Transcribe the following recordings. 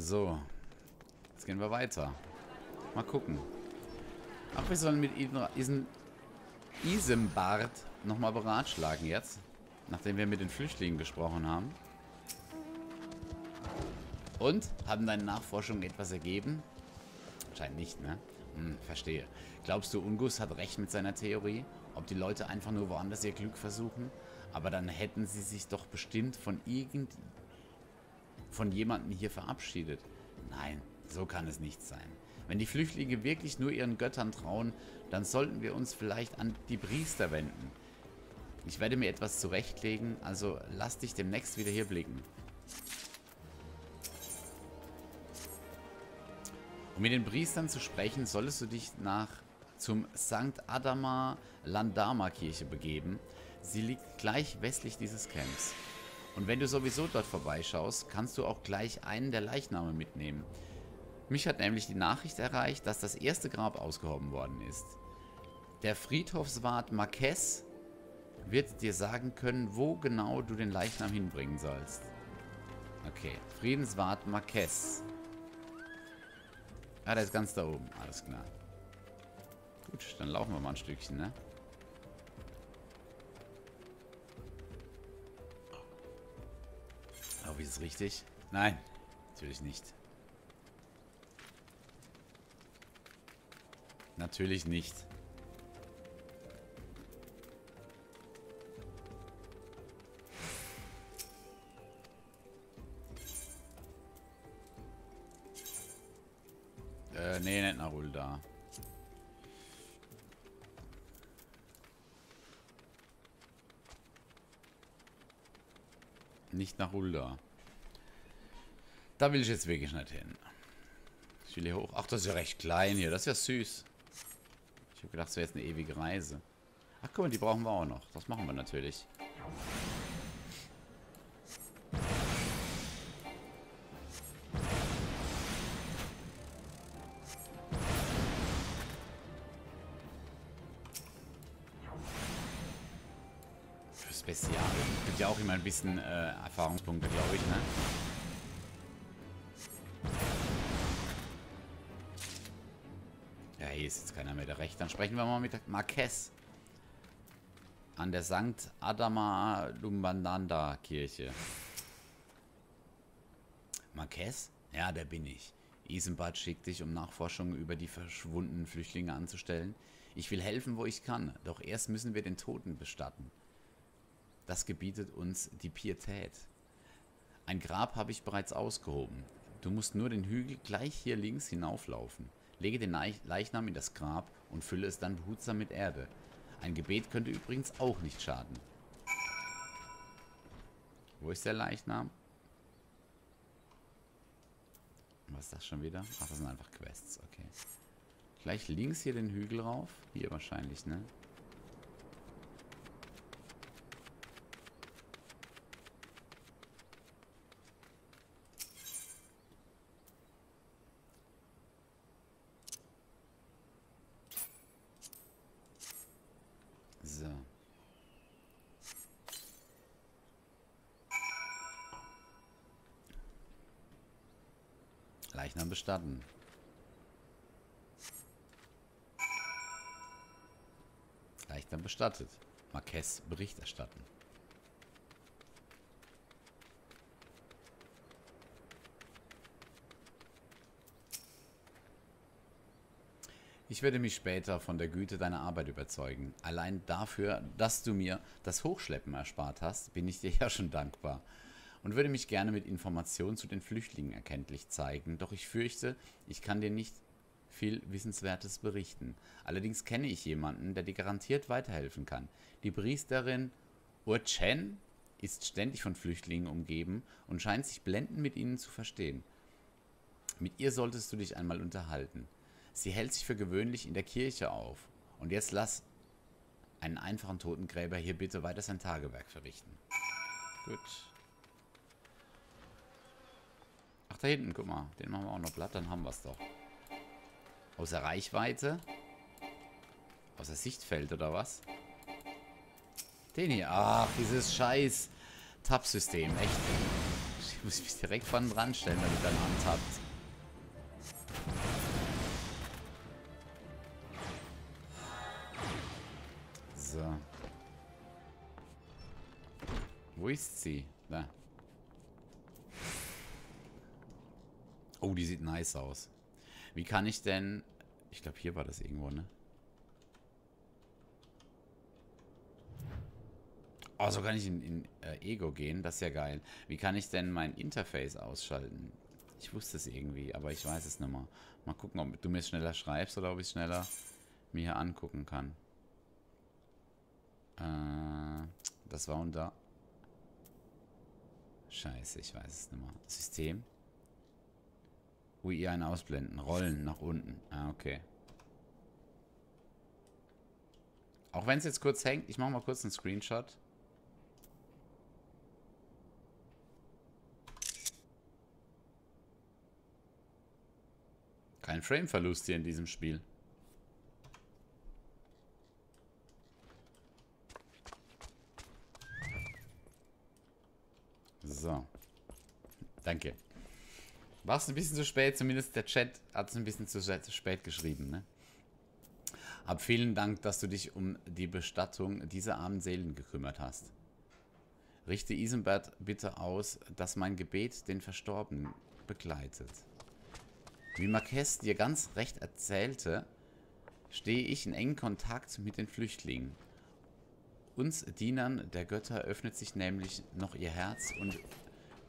So. Jetzt gehen wir weiter. Mal gucken. Aber wir sollen mit Isenbard nochmal beratschlagen jetzt. Nachdem wir mit den Flüchtlingen gesprochen haben. Und? Haben deine Nachforschungen etwas ergeben? Scheint nicht, ne? Hm, verstehe. Glaubst du, Unguss hat recht mit seiner Theorie? Ob die Leute einfach nur woanders ihr Glück versuchen? Aber dann hätten sie sich doch bestimmt von jemandem hier verabschiedet. Nein, so kann es nicht sein. Wenn die Flüchtlinge wirklich nur ihren Göttern trauen, dann sollten wir uns vielleicht an die Priester wenden. Ich werde mir etwas zurechtlegen, also lass dich demnächst wieder hier blicken. Um mit den Priestern zu sprechen, solltest du dich zum St. Adama Landama Kirche begeben. Sie liegt gleich westlich dieses Camps. Und wenn du sowieso dort vorbeischaust, kannst du auch gleich einen der Leichname mitnehmen. Mich hat nämlich die Nachricht erreicht, dass das erste Grab ausgehoben worden ist. Der Friedhofswart Marquez wird dir sagen können, wo genau du den Leichnam hinbringen sollst. Okay, Friedenswart Marquez. Ah, der ist ganz da oben, alles klar. Gut, dann laufen wir mal ein Stückchen, ne? Oh, ist es richtig? Nein, natürlich nicht. Natürlich nicht. Nee, nicht nach Ulda. Nicht nach Ulda. Da will ich jetzt wirklich nicht hin. Ich will hier hoch. Ach, das ist ja recht klein hier. Das ist ja süß. Ich habe gedacht, das wäre jetzt eine ewige Reise. Ach, guck mal, die brauchen wir auch noch. Das machen wir natürlich. Für Spezial. Gibt ja auch immer ein bisschen Erfahrungspunkte, glaube ich, ne? Ist jetzt keiner mehr da recht. Dann sprechen wir mal mit Marquez an der St. Adama Landama Kirche. Marquez? Ja, der bin ich. Isenbard schickt dich, um Nachforschungen über die verschwundenen Flüchtlinge anzustellen. Ich will helfen, wo ich kann, doch erst müssen wir den Toten bestatten. Das gebietet uns die Pietät. Ein Grab habe ich bereits ausgehoben. Du musst nur den Hügel gleich hier links hinauflaufen. Lege den Leichnam in das Grab und fülle es dann behutsam mit Erde. Ein Gebet könnte übrigens auch nicht schaden. Wo ist der Leichnam? Was ist das schon wieder? Ach, das sind einfach Quests, okay. Gleich links hier den Hügel rauf. Hier wahrscheinlich, ne? Leichnam bestatten. Leichnam bestattet. Marquez Bericht erstatten. Ich werde mich später von der Güte deiner Arbeit überzeugen. Allein dafür, dass du mir das Hochschleppen erspart hast, bin ich dir ja schon dankbar. Und würde mich gerne mit Informationen zu den Flüchtlingen erkenntlich zeigen. Doch ich fürchte, ich kann dir nicht viel Wissenswertes berichten. Allerdings kenne ich jemanden, der dir garantiert weiterhelfen kann. Die Priesterin Ur-Chen ist ständig von Flüchtlingen umgeben und scheint sich blendend mit ihnen zu verstehen. Mit ihr solltest du dich einmal unterhalten. Sie hält sich für gewöhnlich in der Kirche auf. Und jetzt lass einen einfachen Totengräber hier bitte weiter sein Tagewerk verrichten. Gut. Ach, da hinten, guck mal. Den machen wir auch noch platt, dann haben wir es doch. Außer Reichweite? Außer Sichtfeld, oder was? Den hier. Ach, dieses scheiß Tab-System. Echt. Ich muss mich direkt vorne dran stellen, damit ihr eine Hand habt. So. Wo ist sie? Da. Oh, die sieht nice aus. Wie kann ich denn... Ich glaube, hier war das irgendwo, ne? Oh, so kann ich in Ego gehen. Das ist ja geil. Wie kann ich denn mein Interface ausschalten? Ich wusste es irgendwie, aber ich weiß es nicht mehr. Mal gucken, ob du mir es schneller schreibst oder ob ich es schneller mir hier angucken kann. Das war unter... Scheiße, ich weiß es nicht mehr. System. UI ein Ausblenden. Rollen nach unten. Ah, okay. Auch wenn es jetzt kurz hängt, ich mache mal kurz einen Screenshot. Kein Frameverlust hier in diesem Spiel. So. Danke. War es ein bisschen zu spät, zumindest der Chat hat es ein bisschen zu spät geschrieben, ne? Aber vielen Dank, dass du dich um die Bestattung dieser armen Seelen gekümmert hast. Richte Isenbard bitte aus, dass mein Gebet den Verstorbenen begleitet. Wie Marquez dir ganz recht erzählte, stehe ich in engem Kontakt mit den Flüchtlingen. Uns Dienern der Götter öffnet sich nämlich noch ihr Herz und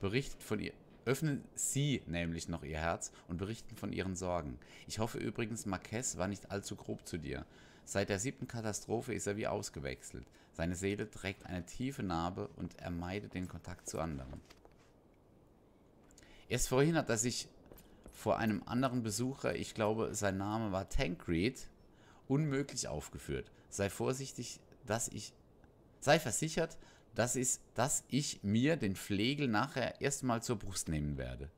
berichtet von ihr. Öffnen sie nämlich noch ihr Herz und berichten von ihren Sorgen. Ich hoffe übrigens, Marquez war nicht allzu grob zu dir. Seit der 7. Katastrophe ist er wie ausgewechselt. Seine Seele trägt eine tiefe Narbe und er meidet den Kontakt zu anderen. Erst vorhin hat er sich vor einem anderen Besucher, ich glaube, sein Name war Tancred, unmöglich aufgeführt. Sei vorsichtig, sei versichert, dass ich mir den Flegel nachher erstmal zur Brust nehmen werde.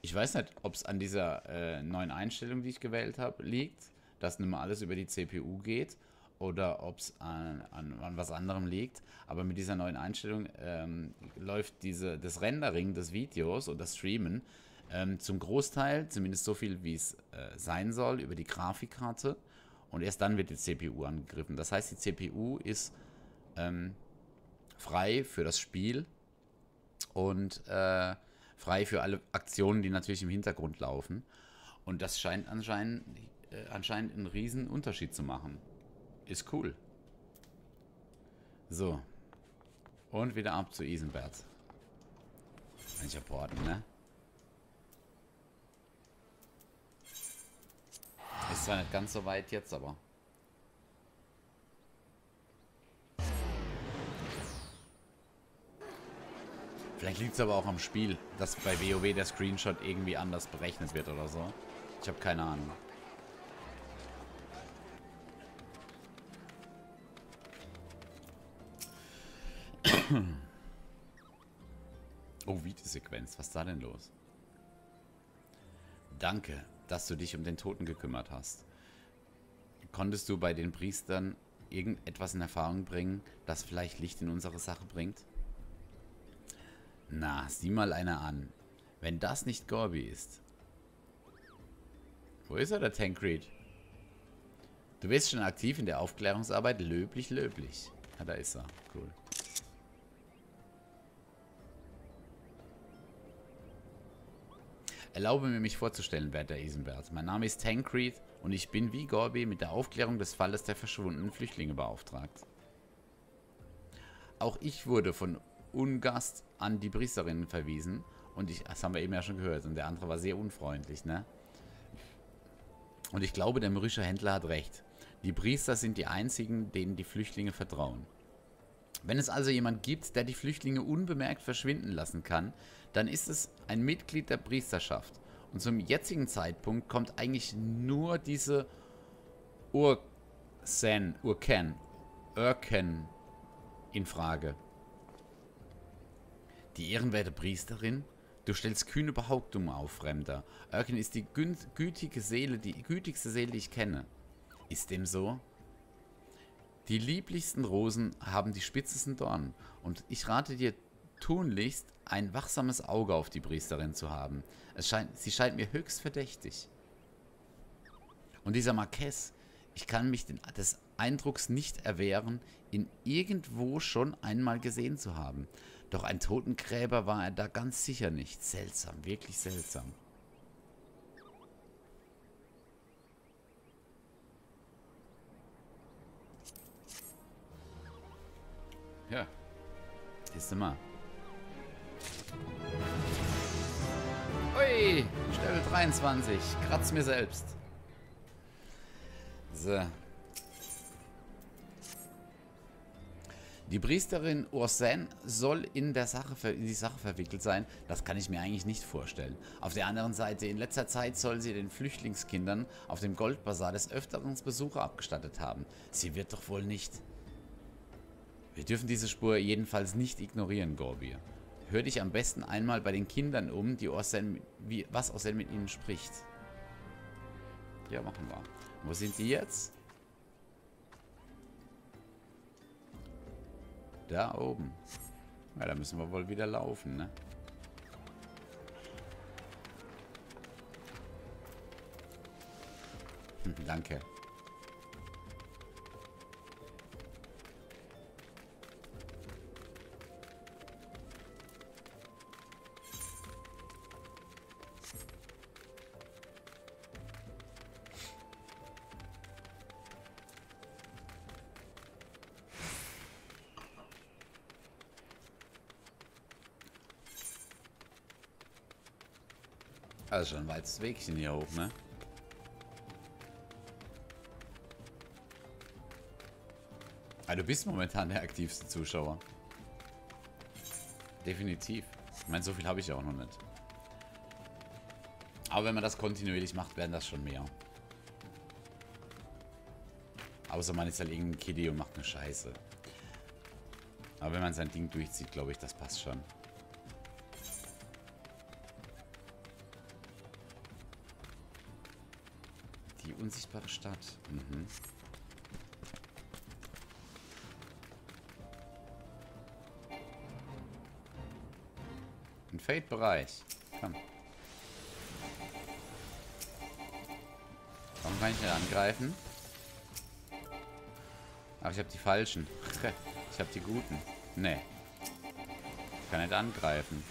Ich weiß nicht, ob es an dieser neuen Einstellung, die ich gewählt habe, liegt, dass nicht mehr alles über die CPU geht oder ob es an was anderem liegt. Aber mit dieser neuen Einstellung läuft das Rendering des Videos und das Streamen zum Großteil, zumindest so viel, wie es sein soll, über die Grafikkarte. Und erst dann wird die CPU angegriffen. Das heißt, die CPU ist frei für das Spiel und frei für alle Aktionen, die natürlich im Hintergrund laufen. Und das scheint anscheinend einen riesen Unterschied zu machen. Ist cool. So. Und wieder ab zu Isenbard. Kann ich abwarten, ne? Ist zwar nicht ganz so weit jetzt, aber... Vielleicht liegt es aber auch am Spiel, dass bei WoW der Screenshot irgendwie anders berechnet wird oder so. Ich habe keine Ahnung. Oh, Videosequenz. Was ist da denn los? Danke, dass du dich um den Toten gekümmert hast. Konntest du bei den Priestern irgendetwas in Erfahrung bringen, das vielleicht Licht in unsere Sache bringt? Na, sieh mal einer an. Wenn das nicht Gorby ist. Wo ist er, der Tancred? Du bist schon aktiv in der Aufklärungsarbeit. Löblich, löblich. Ah, da ist er. Cool. Erlaube mir, mich vorzustellen, werter Isenbard. Mein Name ist Tancred und ich bin wie Gorby mit der Aufklärung des Falles der verschwundenen Flüchtlinge beauftragt. Auch ich wurde von Unguss an die Priesterinnen verwiesen und das haben wir eben ja schon gehört, und der andere war sehr unfreundlich, ne? Und ich glaube, der mürrische Händler hat recht. Die Priester sind die einzigen, denen die Flüchtlinge vertrauen. Wenn es also jemand gibt, der die Flüchtlinge unbemerkt verschwinden lassen kann, dann ist es ein Mitglied der Priesterschaft. Und zum jetzigen Zeitpunkt kommt eigentlich nur diese Urken in Frage. Die ehrenwerte Priesterin? Du stellst kühne Behauptungen auf, Fremder. Urken ist die gütigste Seele, die ich kenne. Ist dem so? Die lieblichsten Rosen haben die spitzesten Dornen und ich rate dir tunlichst, ein wachsames Auge auf die Priesterin zu haben. Sie scheint mir höchst verdächtig. Und dieser Marquez, ich kann mich des Eindrucks nicht erwehren, ihn irgendwo schon einmal gesehen zu haben. Doch ein Totengräber war er da ganz sicher nicht. Seltsam, wirklich seltsam. Ja, hier sind wir. Ui, Stelle 23. Kratz mir selbst. So. Die Priesterin Ur-Chen soll in die Sache verwickelt sein. Das kann ich mir eigentlich nicht vorstellen. Auf der anderen Seite, in letzter Zeit soll sie den Flüchtlingskindern auf dem Goldbazar des Öfteren Besuche abgestattet haben. Sie wird doch wohl nicht... Wir dürfen diese Spur jedenfalls nicht ignorieren, Gorbier. Hör dich am besten einmal bei den Kindern um, die was Ur-Chen mit ihnen spricht. Ja, machen wir. Wo sind die jetzt? Da oben. Ja, da müssen wir wohl wieder laufen, ne? Danke. Also schon ein weites Wegchen hier hoch, ne? Ah, du bist momentan der aktivste Zuschauer. Definitiv. Ich meine, so viel habe ich ja auch noch nicht. Aber wenn man das kontinuierlich macht, werden das schon mehr. Außer man ist halt irgendein Kiddie und macht eine Scheiße. Aber wenn man sein Ding durchzieht, glaube ich, das passt schon. Unsichtbare Stadt. Mhm. Ein Fade-Bereich. Komm. Warum kann ich nicht angreifen? Aber ich habe die falschen. Ich habe die guten. Nee. Ich kann nicht angreifen.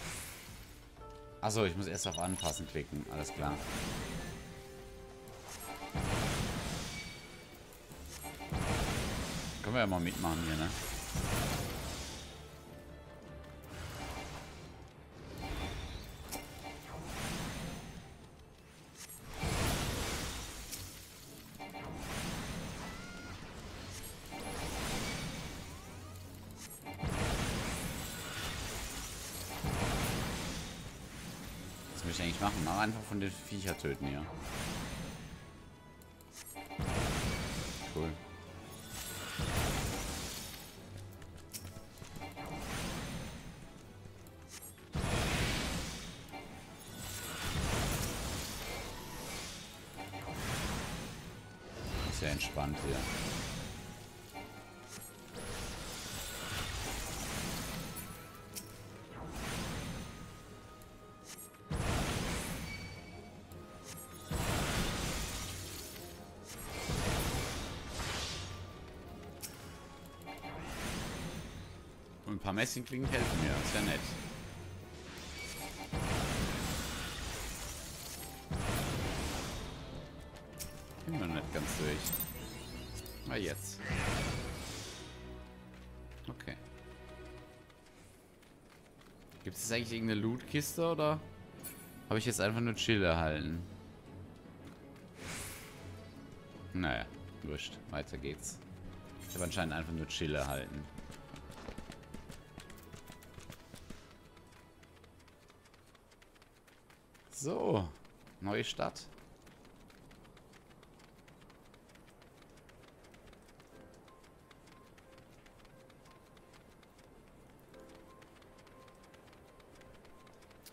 Achso, ich muss erst auf Anpassen klicken. Alles klar. Können wir ja mal mitmachen hier, ne? Was möchte ich eigentlich machen? Mach einfach von den Viecher töten hier. Cool. Sehr entspannt hier. Und ein paar Messingklingen helfen mir, ist ja nett. Ah, jetzt. Okay. Gibt es eigentlich irgendeine Lootkiste oder habe ich jetzt einfach nur Chill erhalten? Naja, wurscht. Weiter geht's. Ich habe anscheinend einfach nur Chill erhalten. So, neue Stadt.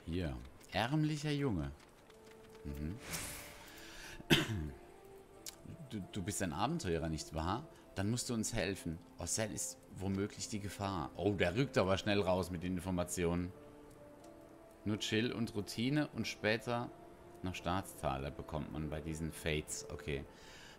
Hier. Ärmlicher Junge. Mhm. Du bist ein Abenteurer, nicht wahr? Dann musst du uns helfen. Orcel ist womöglich die Gefahr. Oh, der rückt aber schnell raus mit den Informationen. Nur Chill und Routine und später noch Staatstaler bekommt man bei diesen Fates. Okay.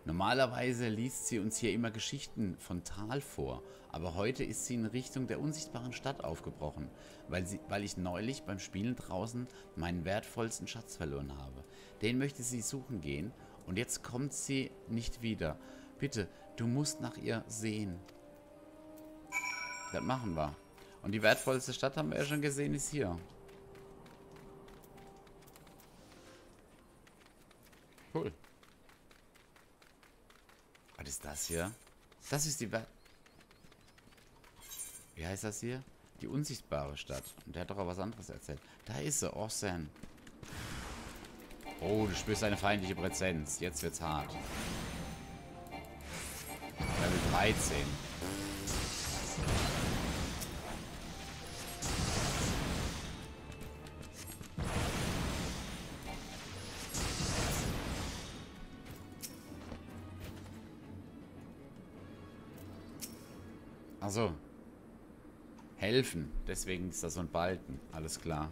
Normalerweise liest sie uns hier immer Geschichten von Tal vor, aber heute ist sie in Richtung der unsichtbaren Stadt aufgebrochen, weil ich neulich beim Spielen draußen meinen wertvollsten Schatz verloren habe. Den möchte sie suchen gehen und jetzt kommt sie nicht wieder. Bitte, du musst nach ihr sehen. Das machen wir. Und die wertvollste Stadt, haben wir ja schon gesehen, ist hier. Cool. Was ist das hier? Das ist die... Wie heißt das hier? Die unsichtbare Stadt. Und der hat doch auch was anderes erzählt. Da ist sie, Orsen. Oh, du spürst eine feindliche Präsenz. Jetzt wird's hart. Level 13. Achso. Helfen. Deswegen ist das so ein Balken. Alles klar.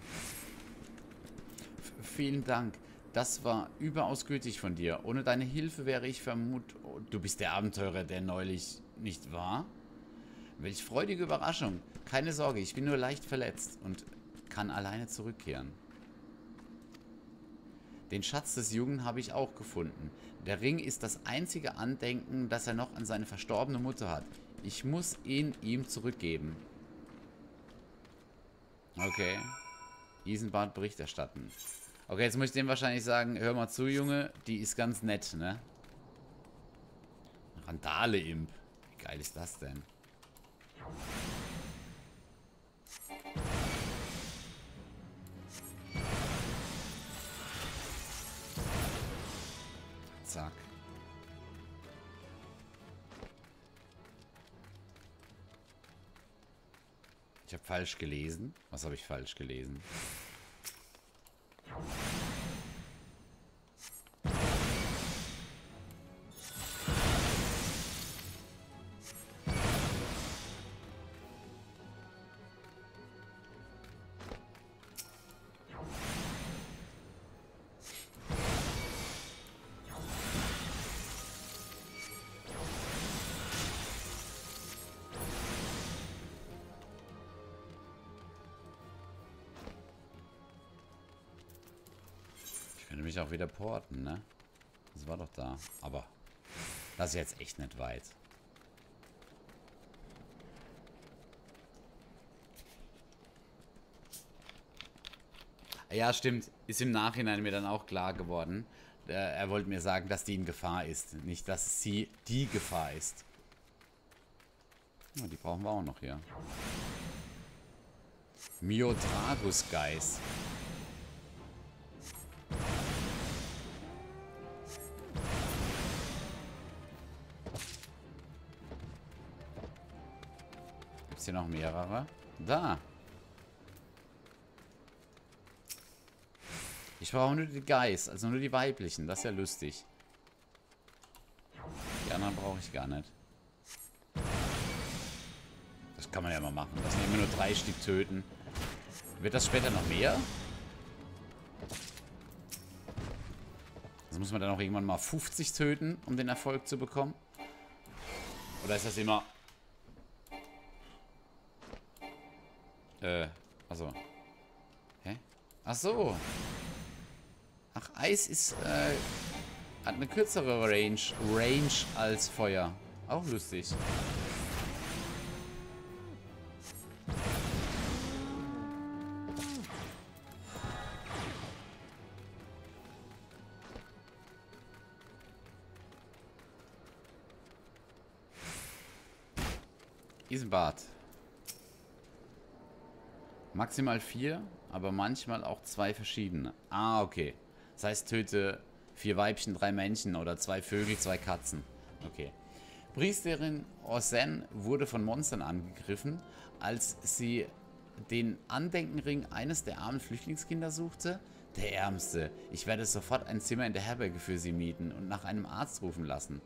Vielen Dank. Das war überaus gütig von dir. Ohne deine Hilfe wäre ich vermutlich... Oh, du bist der Abenteurer, der neulich nicht war? Welch freudige Überraschung. Keine Sorge, ich bin nur leicht verletzt und kann alleine zurückkehren. Den Schatz des Jungen habe ich auch gefunden. Der Ring ist das einzige Andenken, das er noch an seine verstorbene Mutter hat. Ich muss ihn ihm zurückgeben. Okay. Isenbard Bericht erstatten. Okay, jetzt muss ich dem wahrscheinlich sagen, hör mal zu, Junge, die ist ganz nett, ne? Randale-Imp. Wie geil ist das denn? Zack. Ich habe falsch gelesen. Was habe ich falsch gelesen? Mich auch wieder porten, ne? Das war doch da. Aber das ist jetzt echt nicht weit. Ja, stimmt. Ist im Nachhinein mir dann auch klar geworden. Er wollte mir sagen, dass die in Gefahr ist. Nicht, dass sie die Gefahr ist. Ja, die brauchen wir auch noch hier. Myotragus-Geist. Hier noch mehrere. Da. Ich brauche nur die Geist, also nur die weiblichen. Das ist ja lustig. Die anderen brauche ich gar nicht. Das kann man ja mal machen. Das nehmen wir nur 3 Stück töten. Wird das später noch mehr? Also muss man dann auch irgendwann mal 50 töten, um den Erfolg zu bekommen? Oder ist das immer... Achso. Hä? Achso. Ach, Eis ist, hat eine kürzere Range als Feuer. Auch lustig. Isenbard. Maximal 4, aber manchmal auch 2 verschiedene. Ah, okay. Das heißt, töte 4 Weibchen, 3 Männchen oder 2 Vögel, 2 Katzen. Okay. Priesterin Orsen wurde von Monstern angegriffen, als sie den Andenkenring eines der armen Flüchtlingskinder suchte. Der Ärmste. Ich werde sofort ein Zimmer in der Herberge für sie mieten und nach einem Arzt rufen lassen.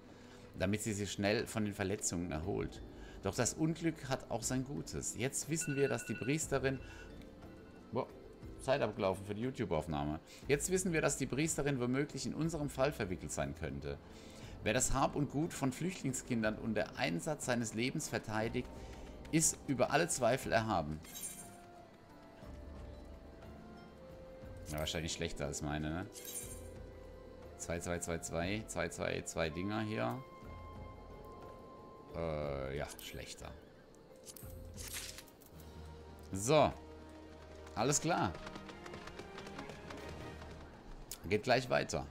damit sie sich schnell von den Verletzungen erholt. Doch das Unglück hat auch sein Gutes. Jetzt wissen wir, dass die Priesterin... Boah, Zeit abgelaufen für die YouTube-Aufnahme. Jetzt wissen wir, dass die Priesterin womöglich in unserem Fall verwickelt sein könnte. Wer das Hab und Gut von Flüchtlingskindern und der Einsatz seines Lebens verteidigt, ist über alle Zweifel erhaben. Ja, wahrscheinlich schlechter als meine, ne? 2 Dinger hier. Ja, schlechter. So. Alles klar. Geht gleich weiter.